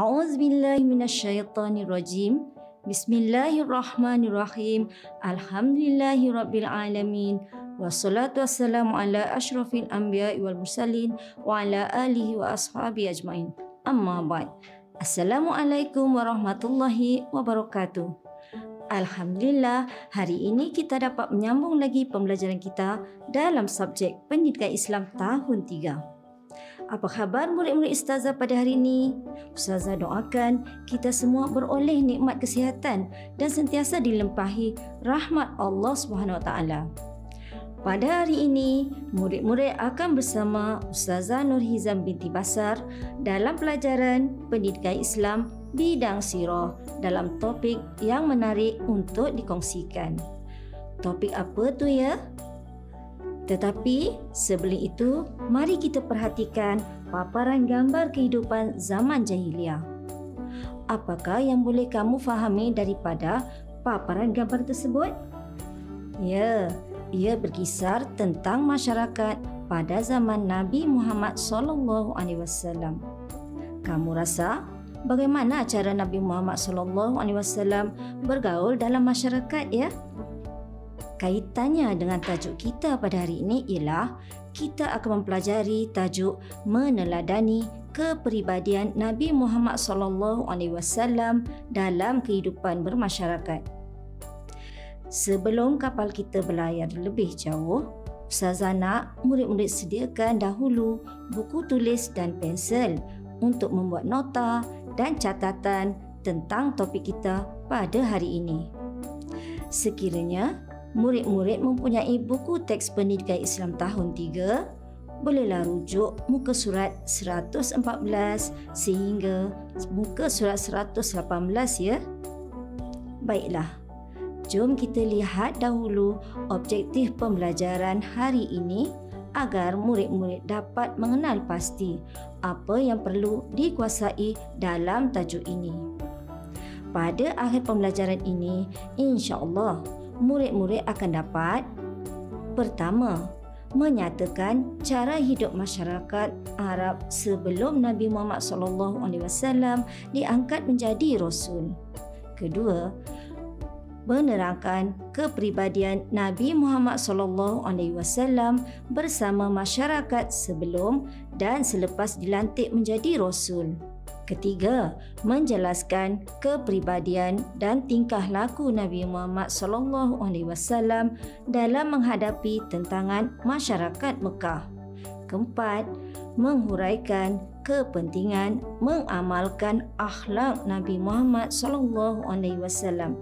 A'udzubillahi minasyaitonirrajim. Bismillahirrahmanirrahim. Alhamdulillahirabbil alamin. Wassalatu wassalamu ala asyrafil anbiya'i wal mursalin wa ala alihi wa ashabihi ajmain. Amma ba'd. Assalamualaikum warahmatullahi wabarakatuh. Alhamdulillah, hari ini kita dapat menyambung lagi pembelajaran kita dalam subjek Pendidikan Islam tahun 3. Apa khabar murid-murid Ustazah pada hari ini? Ustazah doakan kita semua beroleh nikmat kesihatan dan sentiasa dilimpahi rahmat Allah SWT. Pada hari ini, murid-murid akan bersama Ustazah Nurhizam binti Basar dalam pelajaran Pendidikan Islam Bidang Sirah dalam topik yang menarik untuk dikongsikan. Topik apa tu ya? Tetapi sebelum itu, mari kita perhatikan paparan gambar kehidupan zaman jahiliah. Apakah yang boleh kamu fahami daripada paparan gambar tersebut? Ya, ia berkisar tentang masyarakat pada zaman Nabi Muhammad SAW. Kamu rasa bagaimana cara Nabi Muhammad SAW bergaul dalam masyarakat ya? Kaitannya dengan tajuk kita pada hari ini ialah kita akan mempelajari tajuk meneladani kepribadian Nabi Muhammad SAW dalam kehidupan bermasyarakat. Sebelum kapal kita berlayar lebih jauh, Ustazah nak murid-murid sediakan dahulu buku tulis dan pensel untuk membuat nota dan catatan tentang topik kita pada hari ini. Sekiranya murid-murid mempunyai buku teks pendidikan Islam tahun 3, bolehlah rujuk muka surat 114 sehingga muka surat 118 ya. Baiklah, jom kita lihat dahulu objektif pembelajaran hari ini agar murid-murid dapat mengenal pasti apa yang perlu dikuasai dalam tajuk ini. Pada akhir pembelajaran ini, insya-Allah murid-murid akan dapat pertama, menyatakan cara hidup masyarakat Arab sebelum Nabi Muhammad SAW diangkat menjadi Rasul. Kedua, menerangkan kepribadian Nabi Muhammad SAW bersama masyarakat sebelum dan selepas dilantik menjadi Rasul. Ketiga, menjelaskan kepribadian dan tingkah laku Nabi Muhammad SAW dalam menghadapi tantangan masyarakat Mekah. Keempat, menghuraikan kepentingan mengamalkan akhlak Nabi Muhammad SAW.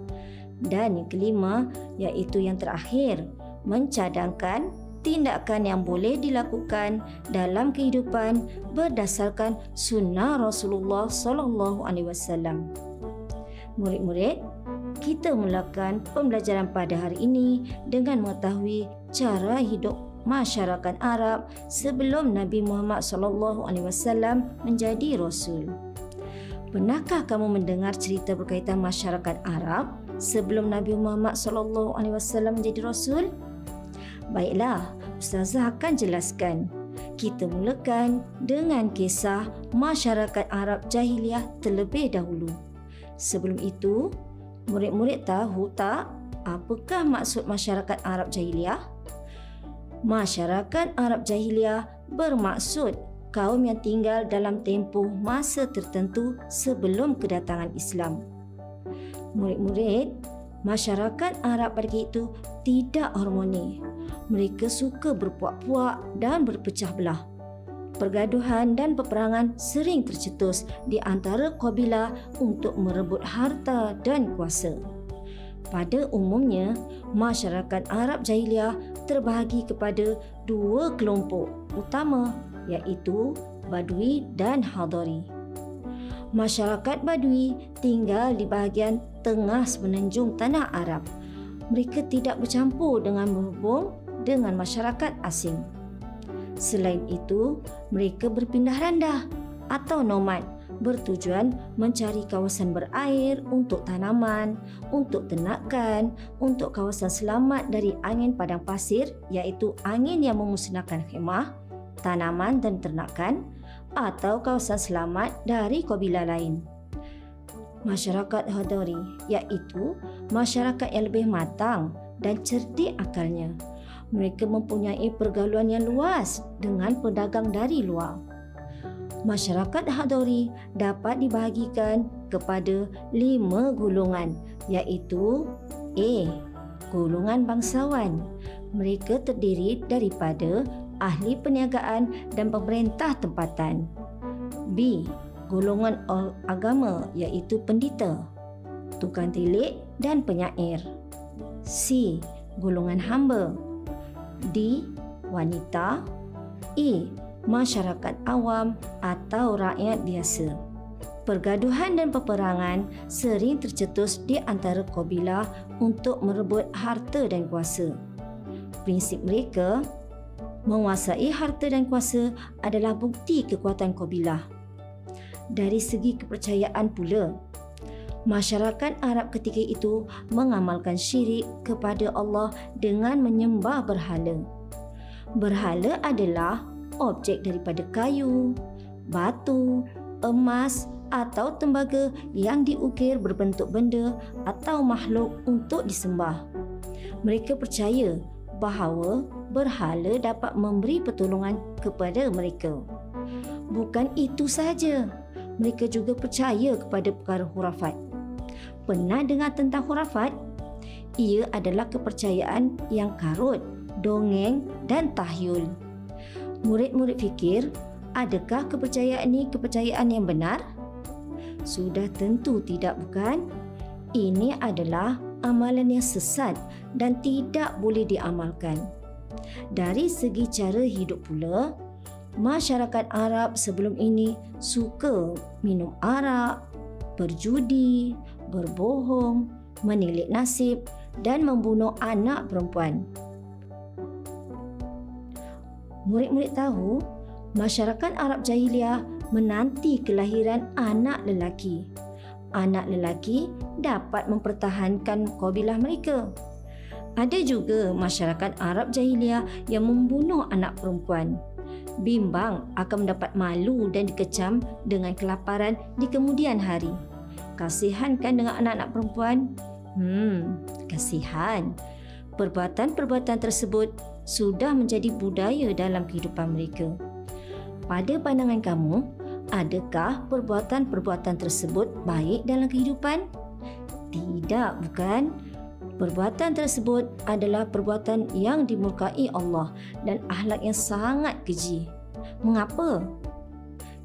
Dan yang kelima, iaitu yang terakhir, mencadangkan tindakan yang boleh dilakukan dalam kehidupan berdasarkan sunnah Rasulullah SAW. Murid-murid, kita mulakan pembelajaran pada hari ini dengan mengetahui cara hidup masyarakat Arab sebelum Nabi Muhammad SAW menjadi Rasul. Pernahkah kamu mendengar cerita berkaitan masyarakat Arab sebelum Nabi Muhammad SAW menjadi Rasul? Baiklah, Ustazah akan jelaskan. Kita mulakan dengan kisah masyarakat Arab jahiliah terlebih dahulu. Sebelum itu, murid-murid tahu tak apakah maksud masyarakat Arab jahiliah? Masyarakat Arab jahiliah bermaksud kaum yang tinggal dalam tempoh masa tertentu sebelum kedatangan Islam. Murid-murid, masyarakat Arab pada itu tidak harmoni. Mereka suka berpuak-puak dan berpecah belah. Pergaduhan dan peperangan sering tercetus di antara kabilah untuk merebut harta dan kuasa. Pada umumnya, masyarakat Arab jahiliah terbahagi kepada dua kelompok utama, iaitu Badui dan Hadari. Masyarakat Badui tinggal di bahagian tengah semenanjung tanah Arab. Mereka tidak bercampur dengan berhubung dengan masyarakat asing. Selain itu, mereka berpindah randah atau nomad bertujuan mencari kawasan berair untuk tanaman, untuk ternakan, untuk kawasan selamat dari angin padang pasir iaitu angin yang memusnahkan khemah, tanaman dan ternakan, atau kawasan selamat dari kabilah lain. Masyarakat Hadari yaitu masyarakat yang lebih matang dan cerdik akalnya. Mereka mempunyai pergaulan yang luas dengan pedagang dari luar. Masyarakat Hadori dapat dibahagikan kepada 5 golongan, iaitu A. Golongan bangsawan. Mereka terdiri daripada ahli perniagaan dan pemerintah tempatan. B. Golongan agama, iaitu pendeta, tukang tilik dan penyair. C. Golongan hamba. D. Wanita. E. Masyarakat awam atau rakyat biasa. Pergaduhan dan peperangan sering tercetus di antara kabilah untuk merebut harta dan kuasa. Prinsip mereka menguasai harta dan kuasa adalah bukti kekuatan kabilah. Dari segi kepercayaan pula, masyarakat Arab ketika itu mengamalkan syirik kepada Allah dengan menyembah berhala. Berhala adalah objek daripada kayu, batu, emas atau tembaga yang diukir berbentuk benda atau makhluk untuk disembah. Mereka percaya bahawa berhala dapat memberi pertolongan kepada mereka. Bukan itu sahaja, mereka juga percaya kepada perkara khurafat. Pernah dengar tentang khurafat? Ia adalah kepercayaan yang karut, dongeng dan tahyul. Murid-murid fikir, adakah kepercayaan ini kepercayaan yang benar? Sudah tentu tidak, bukan? Ini adalah amalan yang sesat dan tidak boleh diamalkan. Dari segi cara hidup pula, masyarakat Arab sebelum ini suka minum arak, berjudi, berbohong, menilik nasib dan membunuh anak perempuan. Murid-murid tahu masyarakat Arab jahiliah menanti kelahiran anak lelaki. Anak lelaki dapat mempertahankan kabilah mereka. Ada juga masyarakat Arab jahiliah yang membunuh anak perempuan. Bimbang akan mendapat malu dan dikecam dengan kelaparan di kemudian hari. Kasihankan dengan anak-anak perempuan? Kasihan. Perbuatan-perbuatan tersebut sudah menjadi budaya dalam kehidupan mereka. Pada pandangan kamu, adakah perbuatan-perbuatan tersebut baik dalam kehidupan? Tidak, bukan? Perbuatan tersebut adalah perbuatan yang dimurkai Allah dan akhlak yang sangat keji. Mengapa?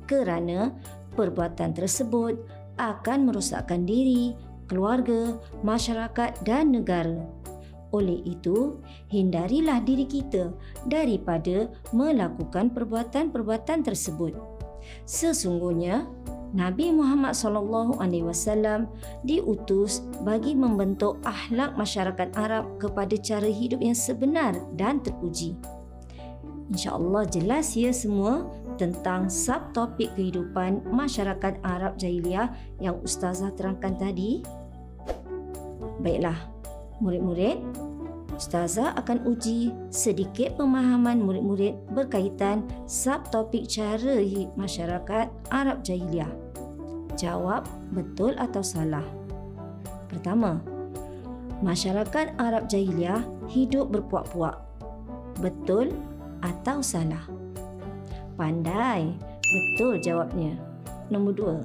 Kerana perbuatan tersebut akan merosakkan diri, keluarga, masyarakat dan negara. Oleh itu, hindarilah diri kita daripada melakukan perbuatan-perbuatan tersebut. Sesungguhnya, Nabi Muhammad SAW diutus bagi membentuk akhlak masyarakat Arab kepada cara hidup yang sebenar dan terpuji. InsyaAllah jelas ya semua tentang subtopik kehidupan masyarakat Arab jahiliah yang Ustazah terangkan tadi. Baiklah, murid-murid, Ustazah akan uji sedikit pemahaman murid-murid berkaitan subtopik cara hidup masyarakat Arab jahiliah. Jawab betul atau salah. Pertama, masyarakat Arab jahiliah hidup berpuak-puak. Betul atau salah? Pandai, betul jawabnya. Nombor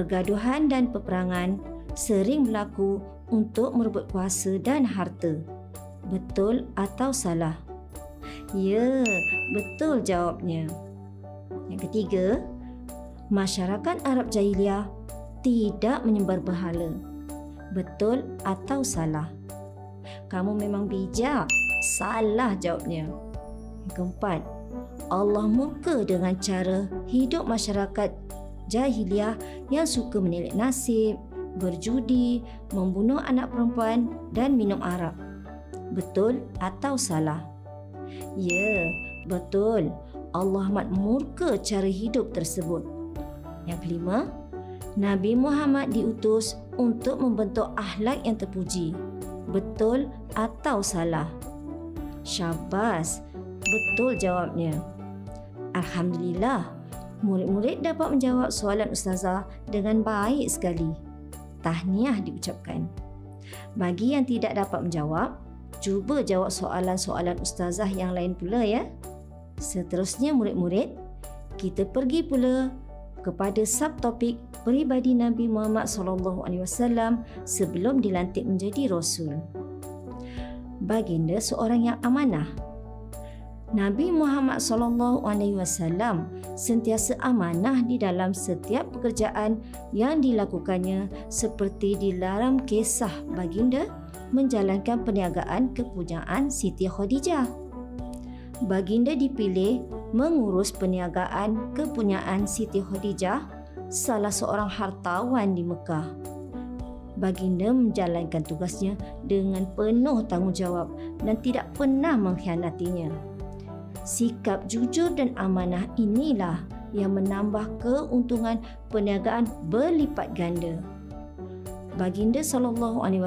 2, pergaduhan dan peperangan sering berlaku untuk merebut kuasa dan harta. Betul atau salah? Ya, betul jawabnya. Yang ketiga, masyarakat Arab jahiliah tidak menyembah berhala. Betul atau salah? Kamu memang bijak. Salah jawabnya. Yang keempat, Allah murka dengan cara hidup masyarakat jahiliah yang suka menilik nasib, berjudi, membunuh anak perempuan dan minum arak. Betul atau salah? Ya, betul. Allah amat murka cara hidup tersebut. Yang kelima, Nabi Muhammad diutus untuk membentuk akhlak yang terpuji. Betul atau salah? Syabas, betul jawabnya. Alhamdulillah, Murid-murid dapat menjawab soalan ustazah dengan baik sekali. Tahniah diucapkan. Bagi yang tidak dapat menjawab, cuba jawab soalan-soalan ustazah yang lain pula ya. Seterusnya murid-murid, kita pergi pula kepada subtopik peribadi Nabi Muhammad SAW sebelum dilantik menjadi Rasul. Baginda seorang yang amanah. Nabi Muhammad SAW sentiasa amanah di dalam setiap pekerjaan yang dilakukannya, seperti di dalam kisah baginda menjalankan perniagaan kepunyaan Siti Khadijah. Baginda dipilih mengurus perniagaan kepunyaan Siti Khadijah, salah seorang hartawan di Mekah. Baginda menjalankan tugasnya dengan penuh tanggungjawab dan tidak pernah mengkhianatinya. Sikap jujur dan amanah inilah yang menambah keuntungan perniagaan berlipat ganda. Baginda SAW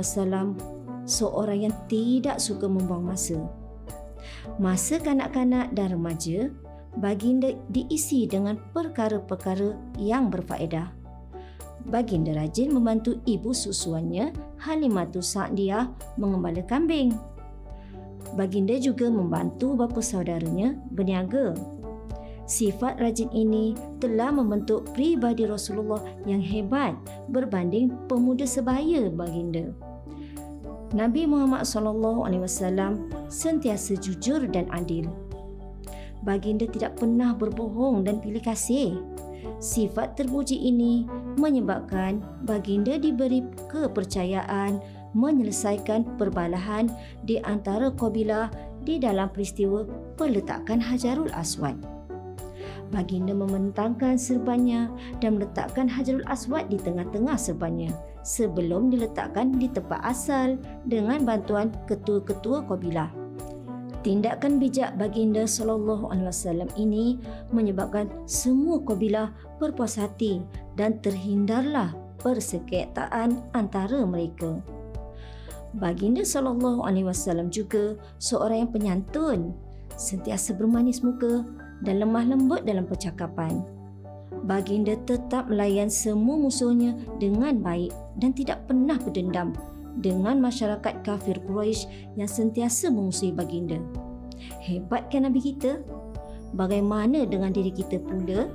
seorang yang tidak suka membuang masa. Masa kanak-kanak dan remaja, baginda diisi dengan perkara-perkara yang berfaedah. Baginda rajin membantu ibu susuannya, Halimatu Sa'diyah, mengembala kambing. Baginda juga membantu bapa saudaranya berniaga. Sifat rajin ini telah membentuk pribadi Rasulullah yang hebat berbanding pemuda sebaya baginda. Nabi Muhammad SAW sentiasa jujur dan adil. Baginda tidak pernah berbohong dan pilih kasih. Sifat terpuji ini menyebabkan baginda diberi kepercayaan menyelesaikan perbalahan di antara kabilah di dalam peristiwa peletakan Hajarul Aswad. Baginda membentangkan serbannya dan meletakkan Hajarul Aswad di tengah-tengah serbannya sebelum diletakkan di tempat asal dengan bantuan ketua-ketua kabilah. Tindakan bijak baginda SAW ini menyebabkan semua kabilah berpuas hati dan terhindarlah persengketaan antara mereka. Baginda SAW juga seorang yang penyantun, sentiasa bermanis muka dan lemah lembut dalam percakapan. Baginda tetap melayan semua musuhnya dengan baik dan tidak pernah berdendam dengan masyarakat kafir Quraisy yang sentiasa memusuhi baginda. Hebat kan Nabi kita? Bagaimana dengan diri kita pula?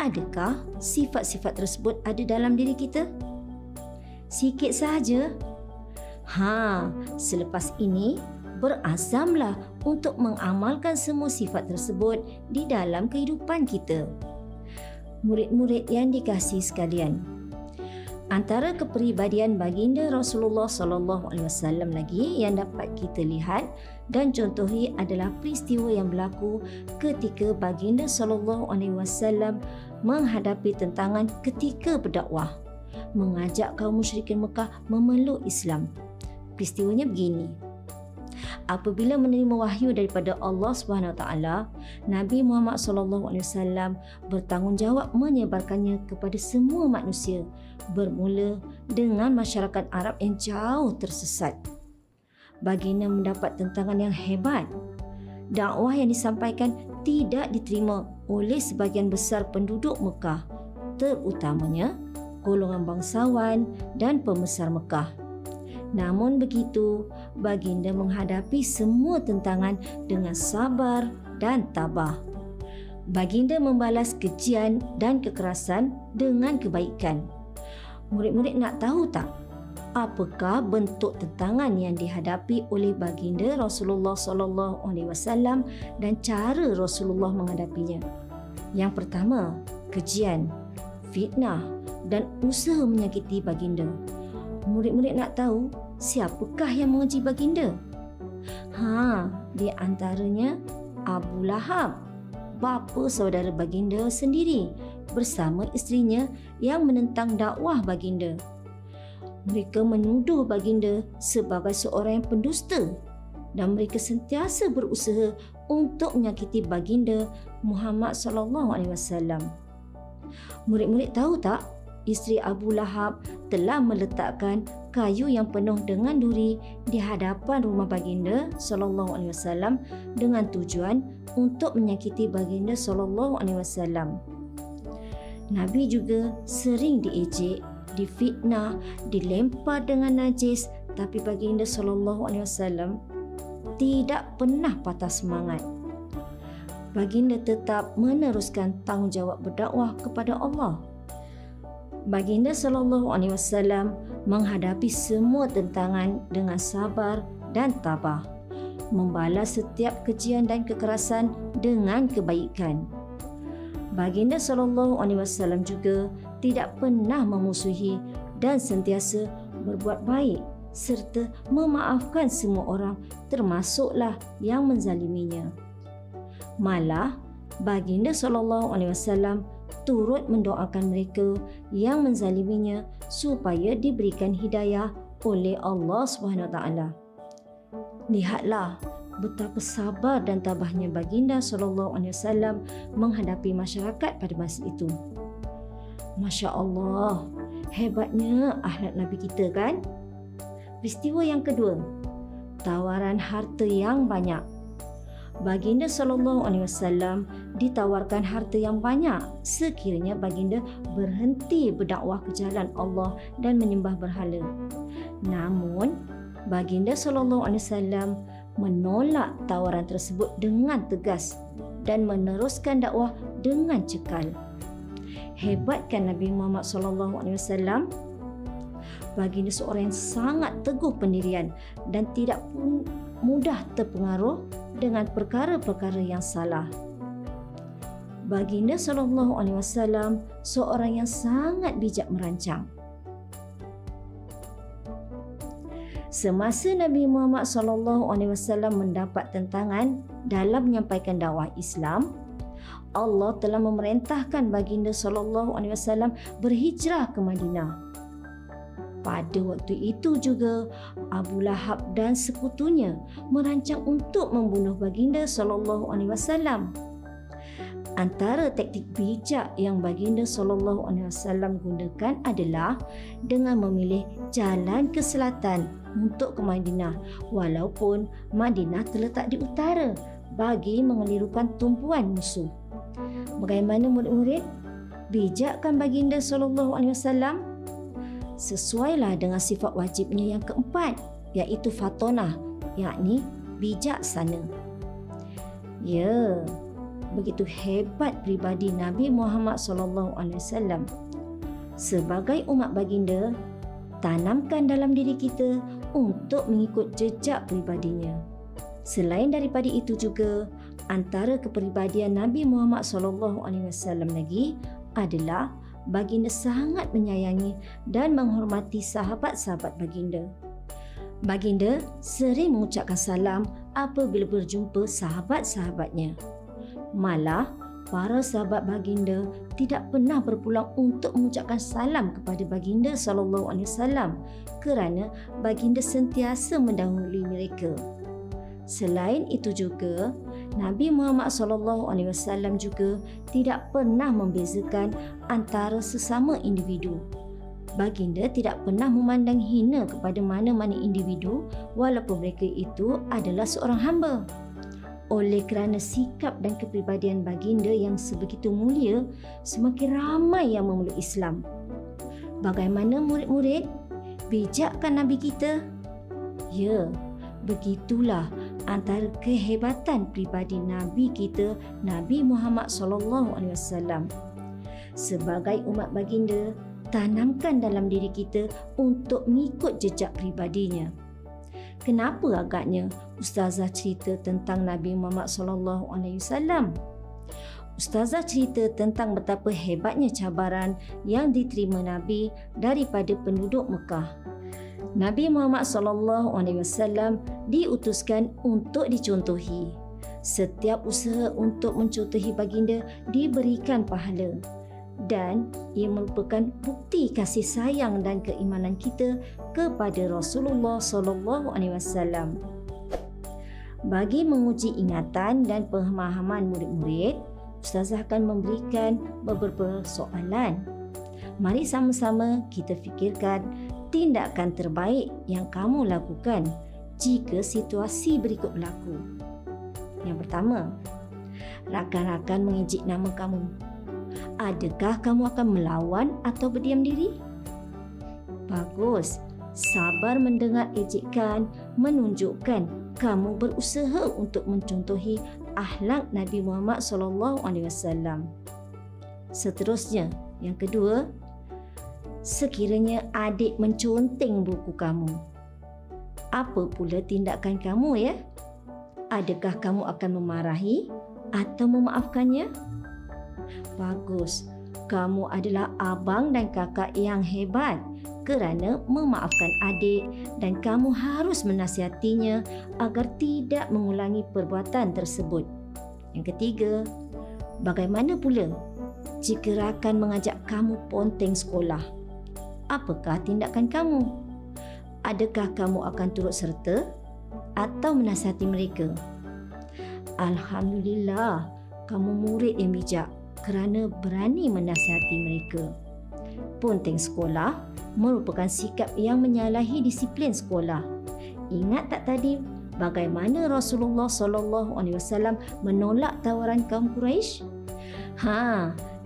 Adakah sifat-sifat tersebut ada dalam diri kita? Sikit sahaja. Selepas ini berazamlah untuk mengamalkan semua sifat tersebut di dalam kehidupan kita. Murid-murid yang dikasihi sekalian, antara kepribadian baginda Rasulullah SAW lagi yang dapat kita lihat dan contohi adalah peristiwa yang berlaku ketika baginda SAW menghadapi tentangan ketika berdakwah, mengajak kaum musyrikin Mekah memeluk Islam. Peristiwanya begini. Apabila menerima wahyu daripada Allah SWT, Nabi Muhammad SAW bertanggungjawab menyebarkannya kepada semua manusia, bermula dengan masyarakat Arab yang jauh tersesat. Baginda mendapat tentangan yang hebat. Dakwah yang disampaikan tidak diterima oleh sebahagian besar penduduk Mekah, terutamanya golongan bangsawan dan pembesar Mekah. Namun begitu, baginda menghadapi semua tentangan dengan sabar dan tabah. Baginda membalas kejian dan kekerasan dengan kebaikan. Murid-murid nak tahu tak, apakah bentuk tentangan yang dihadapi oleh baginda Rasulullah SAW dan cara Rasulullah menghadapinya? Yang pertama, kejian, fitnah dan usaha menyakiti baginda. Murid-murid nak tahu siapakah yang mengeji baginda? Di antaranya Abu Lahab, bapa saudara baginda sendiri bersama isterinya yang menentang dakwah baginda. Mereka menuduh baginda sebagai seorang yang pendusta dan mereka sentiasa berusaha untuk menyakiti baginda Muhammad SAW. Murid-murid tahu tak, isteri Abu Lahab telah meletakkan kayu yang penuh dengan duri di hadapan rumah baginda sallallahu alaihi wasallam dengan tujuan untuk menyakiti baginda sallallahu alaihi wasallam. Nabi juga sering diejek, difitnah, dilempar dengan najis, tapi baginda sallallahu alaihi wasallam tidak pernah patah semangat. Baginda tetap meneruskan tanggungjawab berdakwah kepada Allah. Baginda sallallahu alaihi wasallam menghadapi semua tentangan dengan sabar dan tabah, membalas setiap kejian dan kekerasan dengan kebaikan. Baginda sallallahu alaihi wasallam juga tidak pernah memusuhi dan sentiasa berbuat baik serta memaafkan semua orang, termasuklah yang menzaliminya. Malah, baginda sallallahu alaihi wasallam turut mendoakan mereka yang menzaliminya supaya diberikan hidayah oleh Allah SWT. Lihatlah betapa sabar dan tabahnya baginda SAW menghadapi masyarakat pada masa itu. Masya Allah, hebatnya akhlak Nabi kita, kan? Peristiwa yang kedua, tawaran harta yang banyak. Baginda SAW ditawarkan harta yang banyak sekiranya baginda berhenti berdakwah ke jalan Allah dan menyembah berhala. Namun, baginda SAW menolak tawaran tersebut dengan tegas dan meneruskan dakwah dengan cekal. Hebat kan Nabi Muhammad SAW? Baginda seorang yang sangat teguh pendirian dan tidak pun mudah terpengaruh dengan perkara-perkara yang salah. Baginda sallallahu alaihi wasallam seorang yang sangat bijak merancang. Semasa Nabi Muhammad sallallahu alaihi wasallam mendapat tentangan dalam menyampaikan dakwah Islam, Allah telah memerintahkan baginda sallallahu alaihi wasallam berhijrah ke Madinah. Pada waktu itu juga, Abu Lahab dan sekutunya merancang untuk membunuh baginda sallallahu alaihi wasallam. Antara taktik bijak yang baginda sallallahu alaihi wasallam gunakan adalah dengan memilih jalan ke selatan untuk ke Madinah, walaupun Madinah terletak di utara, bagi mengelirukan tumpuan musuh. Bagaimana murid-murid? Bijakkan baginda sallallahu alaihi wasallam? Sesuailah dengan sifat wajibnya yang keempat, iaitu fatonah, yakni bijaksana. Ya, begitu hebat pribadi Nabi Muhammad SAW. Sebagai umat baginda, tanamkan dalam diri kita untuk mengikut jejak pribadinya. Selain daripada itu juga, antara kepribadian Nabi Muhammad SAW lagi adalah baginda sangat menyayangi dan menghormati sahabat-sahabat baginda. Baginda sering mengucapkan salam apabila berjumpa sahabat-sahabatnya. Malah, para sahabat baginda tidak pernah berpulang untuk mengucapkan salam kepada baginda SAW kerana baginda sentiasa mendahului mereka. Selain itu juga, Nabi Muhammad SAW juga tidak pernah membezakan antara sesama individu. Baginda tidak pernah memandang hina kepada mana-mana individu walaupun mereka itu adalah seorang hamba. Oleh kerana sikap dan kepribadian baginda yang sebegitu mulia, semakin ramai yang memeluk Islam. Bagaimana murid-murid? Bijakkan Nabi kita? Ya, begitulah antara kehebatan pribadi Nabi kita, Nabi Muhammad SAW. Sebagai umat baginda, tanamkan dalam diri kita untuk mengikut jejak pribadinya. Kenapa agaknya Ustazah cerita tentang Nabi Muhammad SAW? Ustazah cerita tentang betapa hebatnya cabaran yang diterima Nabi daripada penduduk Mekah. Nabi Muhammad SAW diutuskan untuk dicontohi. Setiap usaha untuk mencontohi baginda diberikan pahala dan ia merupakan bukti kasih sayang dan keimanan kita kepada Rasulullah SAW. Bagi menguji ingatan dan pemahaman murid-murid, Ustazah akan memberikan beberapa soalan. Mari sama-sama kita fikirkan tindakan terbaik yang kamu lakukan jika situasi berikut berlaku. Yang pertama, rakan-rakan mengejek nama kamu. Adakah kamu akan melawan atau berdiam diri? Bagus, sabar mendengar ejekan menunjukkan kamu berusaha untuk mencontohi akhlak Nabi Muhammad SAW. Seterusnya, yang kedua, sekiranya adik menconting buku kamu, apa pula tindakan kamu ya? Adakah kamu akan memarahi atau memaafkannya? Bagus, kamu adalah abang dan kakak yang hebat kerana memaafkan adik, dan kamu harus menasihatinya agar tidak mengulangi perbuatan tersebut. Yang ketiga, bagaimana pula jika rakan mengajak kamu ponteng sekolah? Apakah tindakan kamu? Adakah kamu akan turut serta atau menasihati mereka? Alhamdulillah, kamu murid yang bijak kerana berani menasihati mereka. Ponteng sekolah merupakan sikap yang menyalahi disiplin sekolah. Ingat tak tadi bagaimana Rasulullah SAW menolak tawaran kaum Quraisy?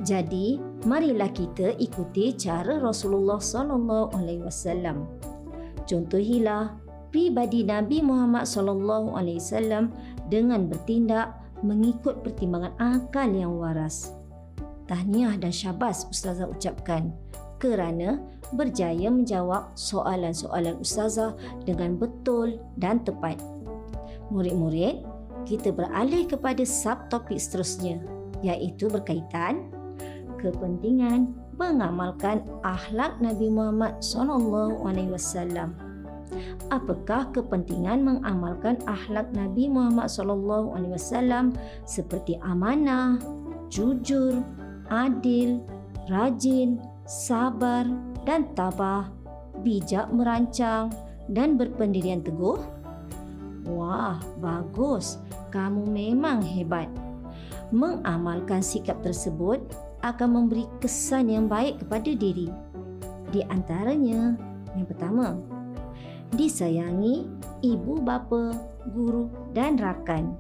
Jadi marilah kita ikuti cara Rasulullah SAW. Contohilah pribadi Nabi Muhammad SAW dengan bertindak mengikut pertimbangan akal yang waras. Tahniah dan syabas Ustazah ucapkan kerana berjaya menjawab soalan-soalan Ustazah dengan betul dan tepat. Murid-murid, kita beralih kepada subtopik seterusnya, iaitu berkaitan kepentingan mengamalkan akhlak Nabi Muhammad SAW. Apakah kepentingan mengamalkan akhlak Nabi Muhammad SAW seperti amanah, jujur, adil, rajin, sabar dan tabah, bijak merancang dan berpendirian teguh? Wah, bagus. Kamu memang hebat. Mengamalkan sikap tersebut akan memberi kesan yang baik kepada diri. Di antaranya, yang pertama, disayangi ibu bapa, guru dan rakan.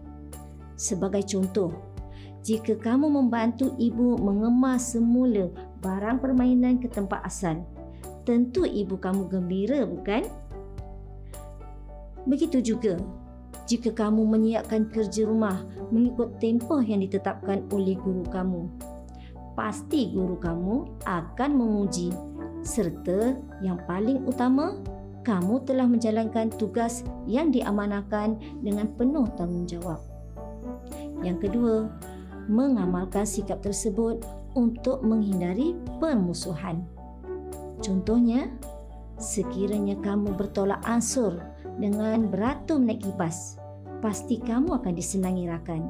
Sebagai contoh, jika kamu membantu ibu mengemas semula barang permainan ke tempat asal, tentu ibu kamu gembira, bukan? Begitu juga jika kamu menyiapkan kerja rumah mengikut tempoh yang ditetapkan oleh guru kamu, pasti guru kamu akan memuji, serta yang paling utama, kamu telah menjalankan tugas yang diamanahkan dengan penuh tanggungjawab. Yang kedua, mengamalkan sikap tersebut untuk menghindari permusuhan. Contohnya, sekiranya kamu bertolak ansur dengan beratur naik kibas, pasti kamu akan disenangi rakan.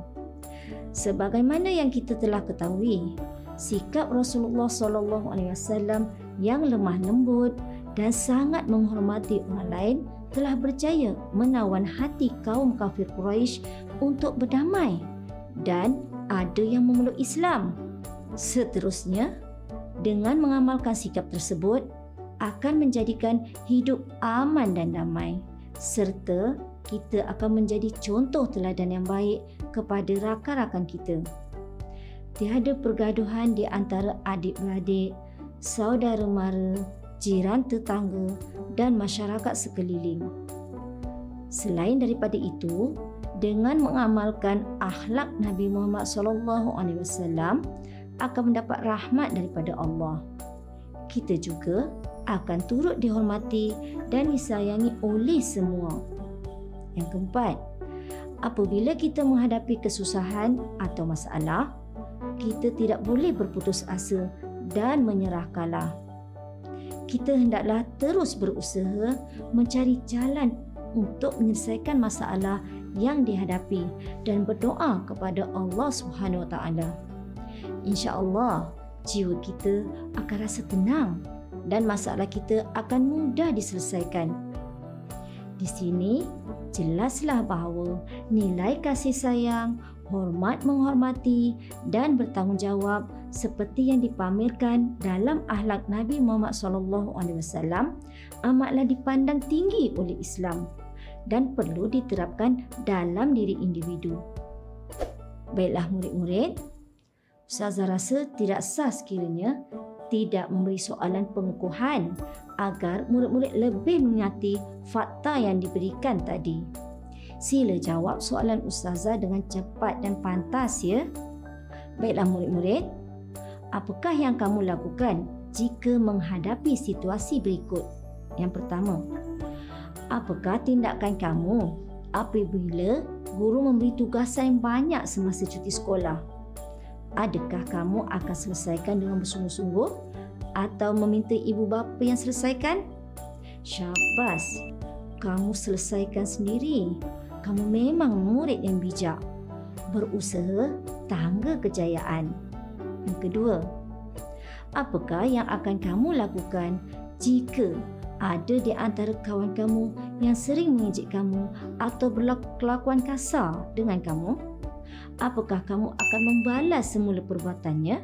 Sebagaimana yang kita telah ketahui, sikap Rasulullah SAW yang lemah lembut dan sangat menghormati orang lain telah berjaya menawan hati kaum kafir Quraisy untuk berdamai dan ada yang memeluk Islam. Seterusnya, dengan mengamalkan sikap tersebut akan menjadikan hidup aman dan damai, serta kita akan menjadi contoh teladan yang baik kepada rakan-rakan kita. Tiada pergaduhan di antara adik-beradik, saudara mara, jiran tetangga dan masyarakat sekeliling. Selain daripada itu, dengan mengamalkan akhlak Nabi Muhammad SAW akan mendapat rahmat daripada Allah. Kita juga akan turut dihormati dan disayangi oleh semua. Yang keempat, apabila kita menghadapi kesusahan atau masalah, kita tidak boleh berputus asa dan menyerah kalah. Kita hendaklah terus berusaha mencari jalan untuk menyelesaikan masalah yang dihadapi dan berdoa kepada Allah SWT. InsyaAllah, jiwa kita akan rasa tenang dan masalah kita akan mudah diselesaikan. Di sini, jelaslah bahawa nilai kasih sayang, hormat menghormati dan bertanggungjawab seperti yang dipamerkan dalam akhlak Nabi Muhammad SAW, amatlah dipandang tinggi oleh Islam dan perlu diterapkan dalam diri individu. Baiklah murid-murid, Ustazah rasa tidak sah sekiranya tidak memberi soalan pengukuhan agar murid-murid lebih mengerti fakta yang diberikan tadi. Sila jawab soalan Ustazah dengan cepat dan pantas ya. Baiklah murid-murid, apakah yang kamu lakukan jika menghadapi situasi berikut? Yang pertama, apakah tindakan kamu apabila guru memberi tugasan yang banyak semasa cuti sekolah? Adakah kamu akan selesaikan dengan bersungguh-sungguh atau meminta ibu bapa yang selesaikan? Syabas, kamu selesaikan sendiri. Kamu memang murid yang bijak, berusaha tangga kejayaan. Yang kedua, apakah yang akan kamu lakukan jika ada di antara kawan kamu yang sering mengejek kamu atau berkelakuan kasar dengan kamu? Apakah kamu akan membalas semula perbuatannya?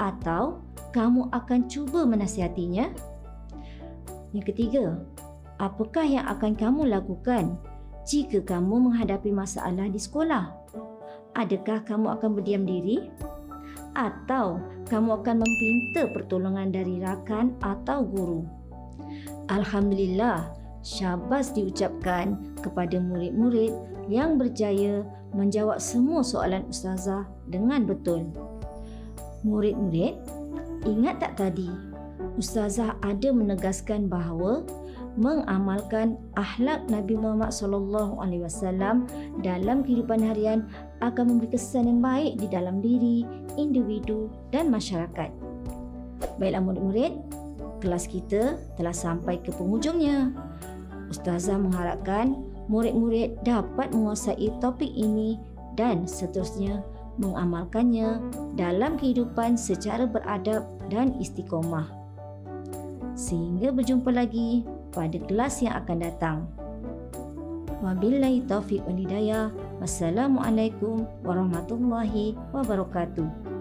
Atau kamu akan cuba menasihatinya? Yang ketiga, apakah yang akan kamu lakukan jika kamu menghadapi masalah di sekolah? Adakah kamu akan berdiam diri? Atau kamu akan meminta pertolongan dari rakan atau guru? Alhamdulillah, syabas diucapkan kepada murid-murid yang berjaya menjawab semua soalan Ustazah dengan betul. Murid-murid, ingat tak tadi, Ustazah ada menegaskan bahawa mengamalkan akhlak Nabi Muhammad SAW dalam kehidupan harian akan memberi kesan yang baik di dalam diri, individu dan masyarakat. Baiklah murid-murid, kelas kita telah sampai ke penghujungnya. Ustazah mengharapkan murid-murid dapat menguasai topik ini dan seterusnya mengamalkannya dalam kehidupan secara beradab dan istiqomah. Sehingga berjumpa lagi pada kelas yang akan datang. Wabillahi taufiq wal hidayah. Wassalamualaikum warahmatullahi wabarakatuh.